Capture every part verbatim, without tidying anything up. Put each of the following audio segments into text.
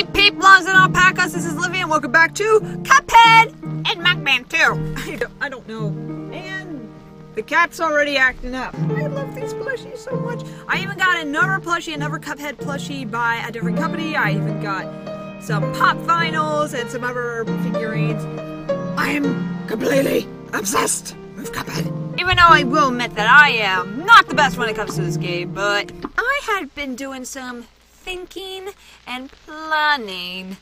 Peep, peep, lawns and alpacas, this is Livy and welcome back to Cuphead and Mugman two. I don't, I don't know. Man, the cat's already acting up. I love these plushies so much. I even got another plushie, another Cuphead plushie by a different company. I even got some pop vinyls and some other figurines. I am completely obsessed with Cuphead. Even though I will admit that I am not the best when it comes to this game, but I had been doing some thinking and planning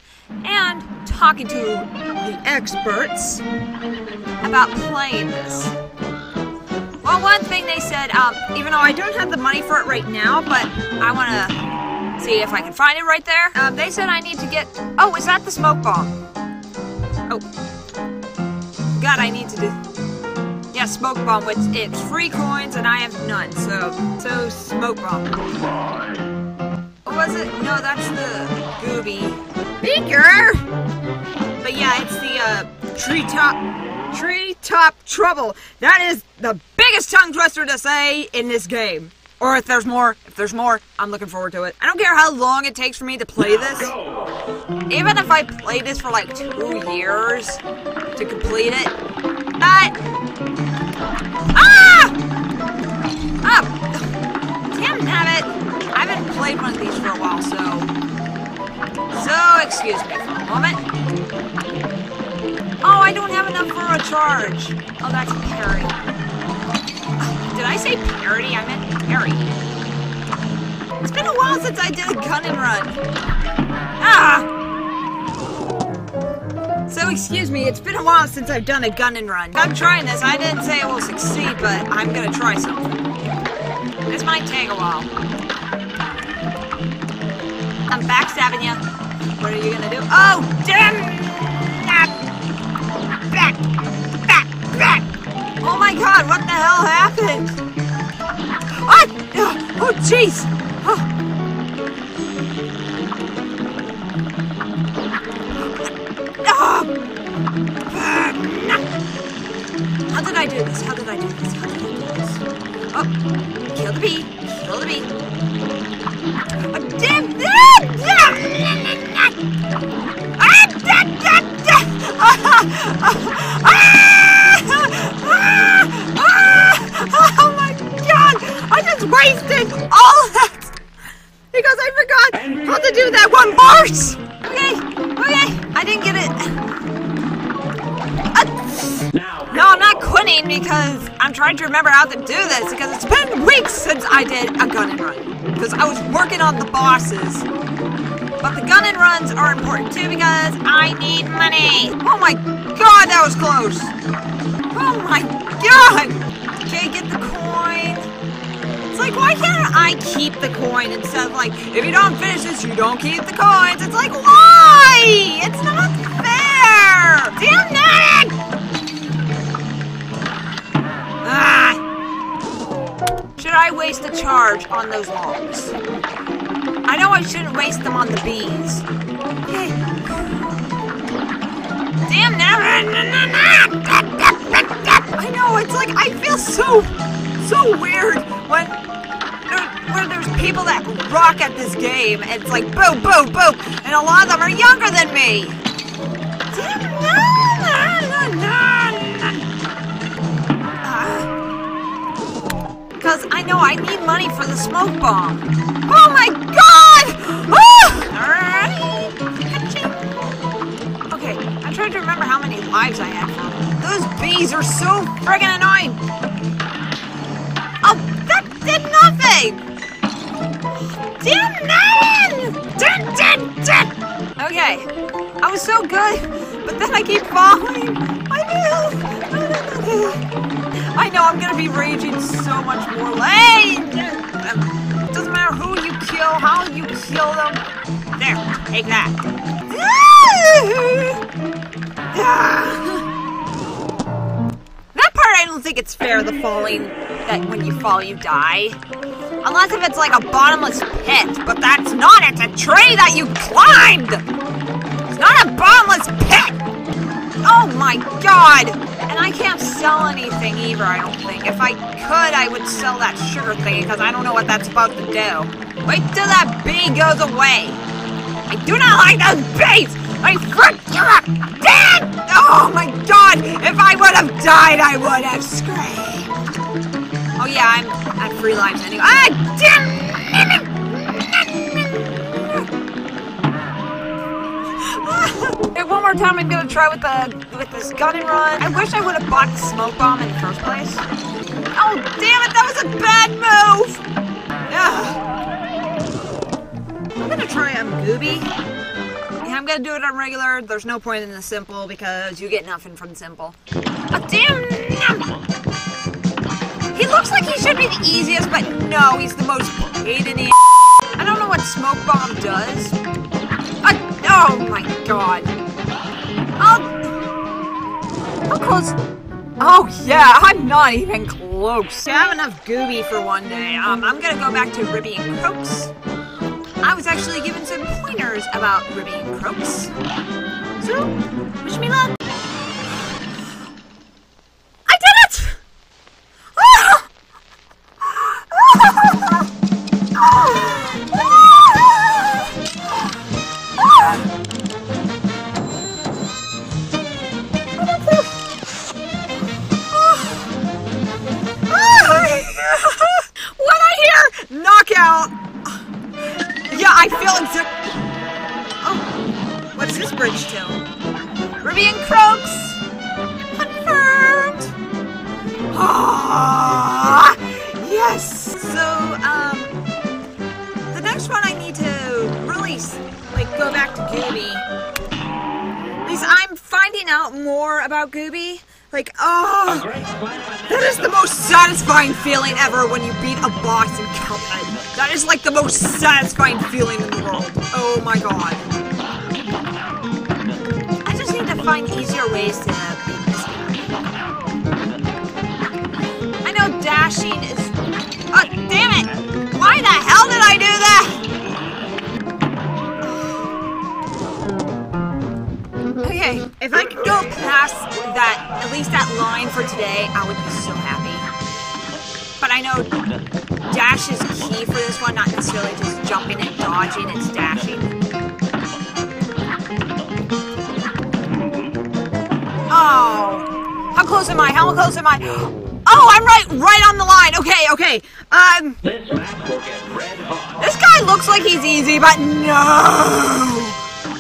and talking to the experts about playing this. Well, one thing they said, um, even though I don't have the money for it right now, but I want to see if I can find it right there. Um, they said I need to get... Oh, is that the smoke bomb? Oh. God, I need to do... Yeah, smoke bomb, which it's free coins and I have none, so... So, smoke bomb. Goodbye. Was it? No, that's the gooby. Beaker! But yeah, it's the uh, treetop, treetop trouble. That is the biggest tongue twister to say in this game. Or if there's more, if there's more, I'm looking forward to it. I don't care how long it takes for me to play this. Even if I play this for like two years to complete it. But... Ah! Ah! Damn nabbit! I haven't played one of these for a while, so... So, excuse me for a moment. Oh, I don't have enough for a charge. Oh, that's parry. Did I say parody? I meant parry. It's been a while since I did a gun and run. Ah! So, excuse me, it's been a while since I've done a gun and run. I'm trying this. I didn't say it will succeed, but I'm gonna try something. This might take a while. I'm backstabbing you. What are you gonna do? Oh, damn! Back! Back! Back! Oh my god, what the hell happened? What? Ah! Oh, jeez! Oh. Oh. How did I do this? How did I do this? How did I do this? Oh, kill the bee! Kill the bee! Oh, damn! Oh my god! I just wasted all that because I forgot how to do that one bars! Okay, okay, I didn't get it. No, I'm not quitting because I'm trying to remember how to do this because it's been weeks since I did a gun and run. Because I was working on the bosses. But the gun and runs are important too because I need money. Oh my god, that was close. Oh my god. Okay, get the coin. It's like, why can't I keep the coin instead of like, if you don't finish this, you don't keep the coins. It's like, why? It's not fair. Damn it. Ah. Should I waste a charge on those logs? I know I shouldn't waste them on the bees. Okay. Damn, I know, it's like, I feel so, so weird when, there, when there's people that rock at this game, and it's like, boo, boo, boo, and a lot of them are younger than me. Damn, because I know I need money for the smoke bomb. Oh my god! Alright. Okay, I'm trying to remember how many lives I had. Those bees are so friggin' annoying. Oh, that did nothing! Damn nothing! Okay, I was so good, but then I keep falling. I knew. I know I'm gonna be raging so much more late! It doesn't matter who you kill, how you kill them. There, take that. That part I don't think it's fair, the falling, that when you fall you die. Unless if it's like a bottomless pit, but that's not, it's a tree that you climbed! It's not a bottomless pit! Oh my god! And I can't sell anything either, I don't think. If I could, I would sell that sugar thing because I don't know what that's about to do. Wait till that bee goes away. I do not like those bees! I think you are dead! Oh my god! If I would have died, I would have screamed. Oh yeah, I'm at three lives anyway. Ah, damn it! One more time, I'm gonna try with the with this gun and run. I wish I would have bought the smoke bomb in the first place. Oh damn it! That was a bad move. Ugh. I'm gonna try on Gooby. Yeah, I'm gonna do it on regular. There's no point in the simple because you get nothing from simple. Oh damn! He looks like he should be the easiest, but no, he's the most pain in the ass. I don't know what smoke bomb does. Oh, oh my god. Oh, how close? Oh yeah, I'm not even close. I have enough Gooby for one day. Um, I'm gonna go back to Ribby and Croaks. I was actually given some pointers about Ribby and Croaks. So, wish me luck. I did it! Oh! Oh! Oh! Oh! Oh! Knockout! Yeah, I feel it. Oh, what's this bridge to? Ribby and Croaks! Confirmed! Ah, yes! So, um, the next one I need to really, like, go back to Gooby. At least I'm finding out more about Gooby. Like, oh, that is the most satisfying feeling ever when you beat a boss in Cuphead. That is like the most satisfying feeling in the world. Oh my god. I just need to find easier ways to beat this guy. I know dashing is... Oh, damn it! Why the hell did I do that? Okay, if I could go past that... At least that line for today, I would be so happy. But I know dash is key for this one, not necessarily just jumping and dodging, it's dashing. Oh, how close am I? How close am I? Oh, I'm right, right on the line. Okay, okay. Um, this guy looks like he's easy, but no,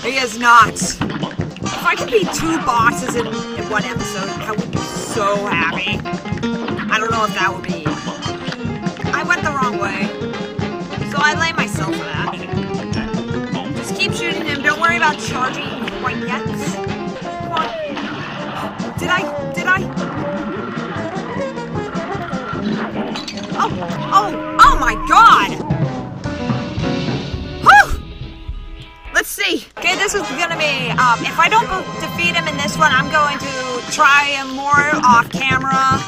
he is not. If I could beat two bosses in, in one episode, I would be so happy. I don't know if that would be. I went the wrong way, so I blame myself for that. Just keep shooting him. Don't worry about charging quite yet. Come on. Did I? Did I? Oh! Oh! Oh my God! Whew! Let's see. Okay, this is gonna be, um, if I don't defeat him in this one, I'm going to try him more off camera.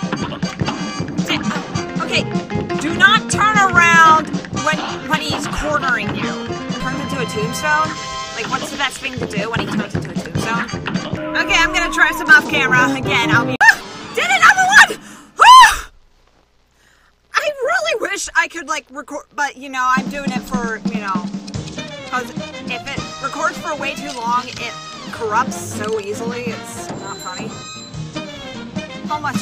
Okay, do not turn around when, when he's cornering you. Turns into a tombstone? Like, what's the best thing to do when he turns into a tombstone? Okay, I'm gonna try some off camera. Again, I'll be- ah, did it, number one! Ah! I really wish I could, like, record, but, you know, I'm doing it for, you know, because if it records for way too long, it corrupts so easily, it's not funny. How much?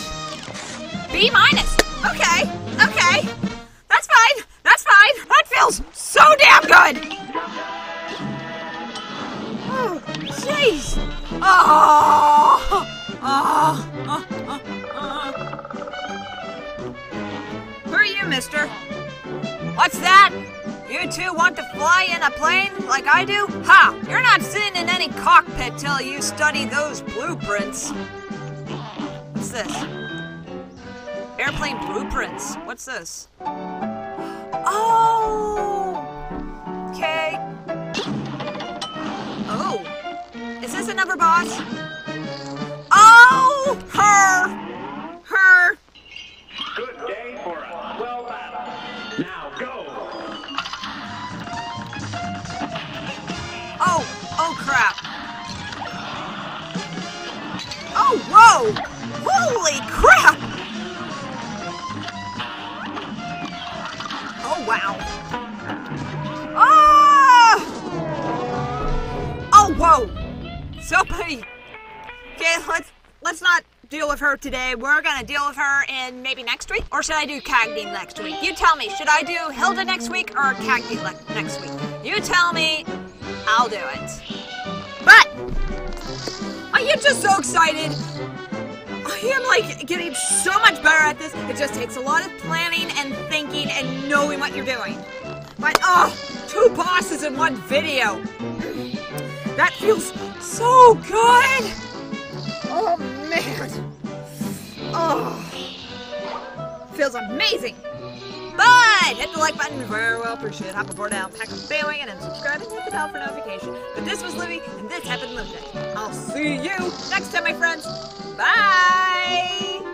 B minus! Okay, okay. That's fine, that's fine. That feels so damn good! Oh, jeez! Oh, oh, oh, oh, oh. Who are you, mister? What's that? You two want to fly in a plane like I do? Ha! You're not sitting in any cockpit till you study those blueprints. What's this? Airplane blueprints. What's this? Oh! Okay. Oh. Is this another boss? Oh! Her! Her! Good day for us. Well battle. Now go! Oh, oh crap. Oh, whoa! Holy crap! Oh, wow. Oh! Whoa! Soapy! Okay, let's let's not deal with her today. We're gonna deal with her in maybe next week? Or should I do Cagney next week? You tell me, should I do Hilda next week or Cagney le- next week? You tell me, I'll do it. But, I get just so excited. I am like getting so much better at this. It just takes a lot of planning and thinking and knowing what you're doing. But, oh, two bosses in one video. That feels so good. Oh, man. Oh, feels amazing. But hit the like button, very well appreciated. Hop aboard down, pack up bailing, and then subscribe and hit the bell for notification. But this was Livy, and this happened Livdaneix. I'll see you next time, my friends. Bye.